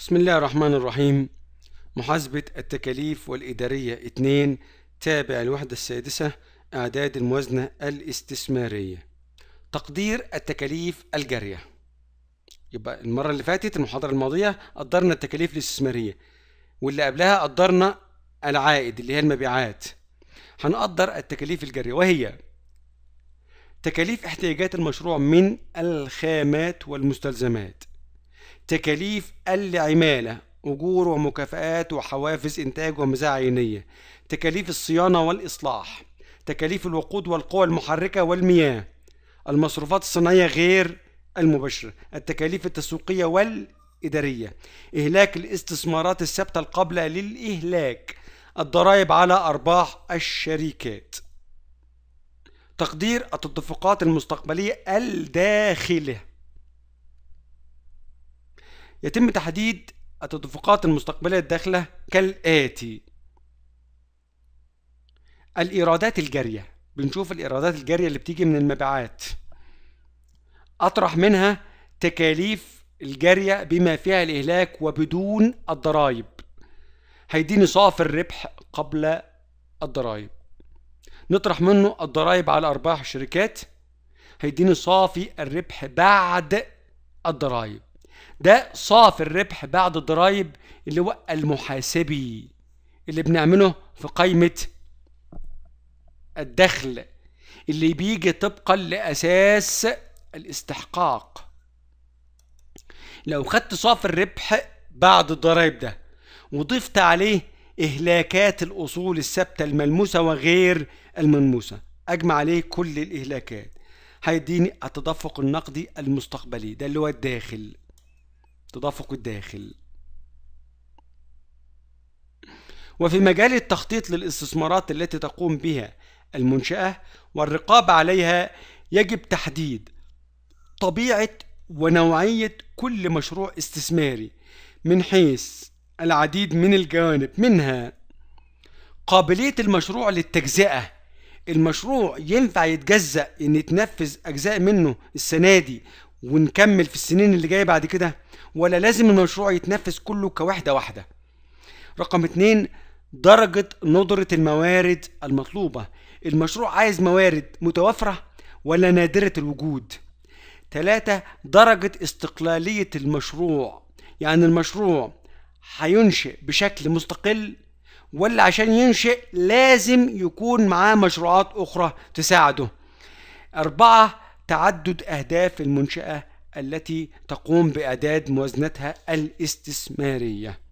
بسم الله الرحمن الرحيم. محاسبة التكاليف والإدارية 2 تابع الوحدة السادسة أعداد الموازنة الاستثمارية. تقدير التكاليف الجارية. يبقى المرة اللي فاتت المحاضرة الماضية قدرنا التكاليف الاستثمارية، واللي قبلها قدرنا العائد اللي هي المبيعات. هنقدر التكاليف الجارية وهي تكاليف احتياجات المشروع من الخامات والمستلزمات، تكاليف العمالة أجور ومكافآت وحوافز إنتاج ومزايا عينية، تكاليف الصيانة والإصلاح، تكاليف الوقود والقوى المحركة والمياه، المصروفات الصناعية غير المباشرة، التكاليف التسويقية والإدارية، إهلاك الاستثمارات الثابتة القابلة للإهلاك، الضرائب على أرباح الشركات، تقدير التدفقات المستقبلية الداخلة. يتم تحديد التدفقات المستقبلية الداخلة كالآتي: الإيرادات الجارية، بنشوف الإيرادات الجارية اللي بتيجي من المبيعات، أطرح منها تكاليف الجارية بما فيها الإهلاك وبدون الضرائب، هيديني صافي الربح قبل الضرائب، نطرح منه الضرائب على أرباح الشركات، هيديني صافي الربح بعد الضرائب. ده صافي الربح بعد الضرايب اللي هو المحاسبي اللي بنعمله في قائمة الدخل اللي بيجي طبقا لأساس الاستحقاق. لو خدت صافي الربح بعد الضرايب ده وضفت عليه إهلاكات الأصول الثابتة الملموسة وغير الملموسة، أجمع عليه كل الإهلاكات، هيديني التدفق النقدي المستقبلي، ده اللي هو الداخل، تدفق الداخل. وفي مجال التخطيط للاستثمارات التي تقوم بها المنشأة والرقابة عليها، يجب تحديد طبيعة ونوعية كل مشروع استثماري من حيث العديد من الجوانب، منها قابلية المشروع للتجزئة. المشروع ينفع يتجزأ، إن يتنفذ أجزاء منه السنة دي ونكمل في السنين اللي جاية بعد كده، ولا لازم المشروع يتنفذ كله كوحدة واحدة. رقم 2، درجة ندرة الموارد المطلوبة. المشروع عايز موارد متوفرة ولا نادرة الوجود. 3، درجة استقلالية المشروع، يعني المشروع هينشئ بشكل مستقل ولا عشان ينشئ لازم يكون معاه مشروعات أخرى تساعده. 4، تعدد أهداف المنشأة التي تقوم بإعداد موازنتها الاستثمارية.